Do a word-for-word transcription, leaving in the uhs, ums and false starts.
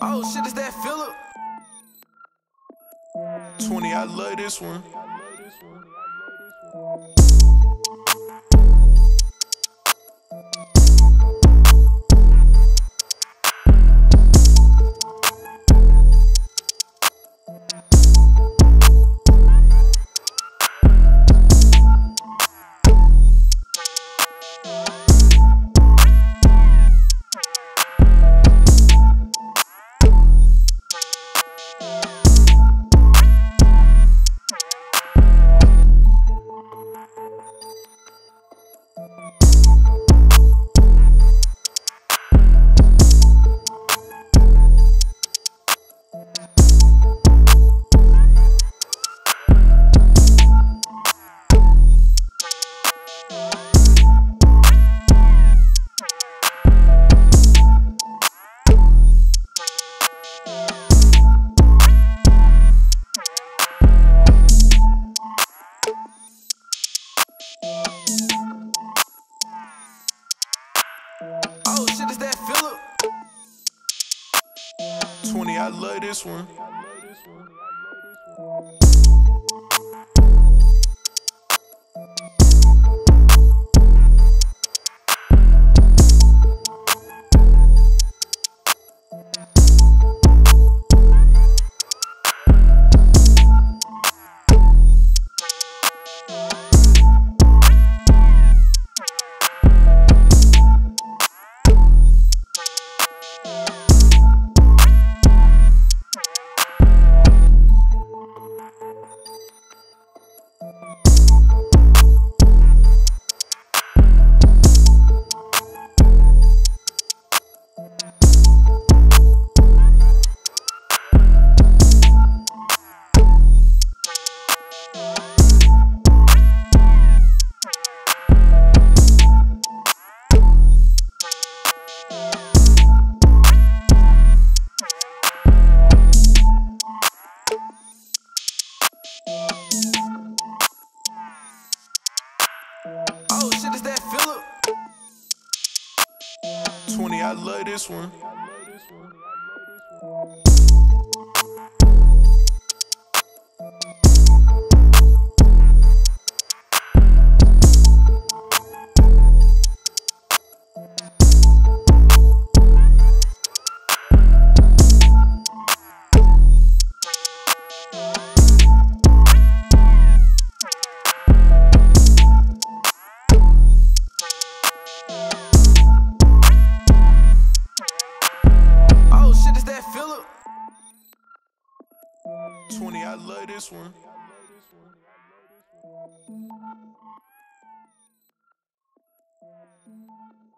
Oh shit, is that Filip? twenty, I love this one. Oh shit, is that Filip? twenty, I love this one. Oh shit, is that Filip? twenty, I love this one. twenty, I love this one.